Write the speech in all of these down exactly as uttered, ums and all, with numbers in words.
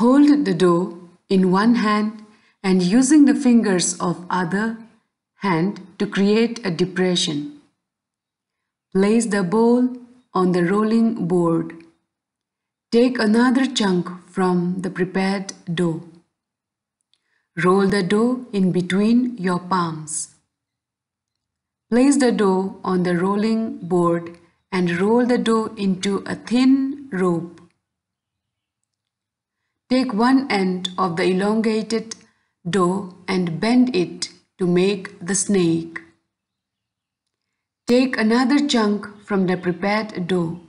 Hold the dough in one hand and using the fingers of other hand to create a depression. Place the bowl on the rolling board. Take another chunk from the prepared dough. Roll the dough in between your palms. Place the dough on the rolling board and roll the dough into a thin rope. Take one end of the elongated dough and bend it to make the snake. Take another chunk from the prepared dough.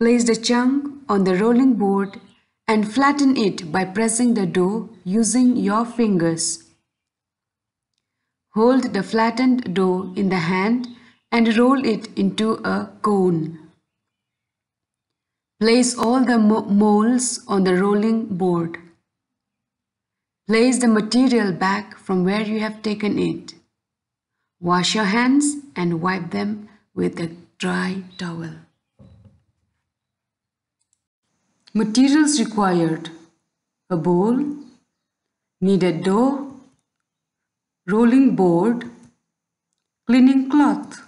Place the chunk on the rolling board and flatten it by pressing the dough using your fingers. Hold the flattened dough in the hand and roll it into a cone. Place all the mo- molds on the rolling board. Place the material back from where you have taken it. Wash your hands and wipe them with a dry towel. Materials required: a bowl, kneaded dough, rolling board, cleaning cloth.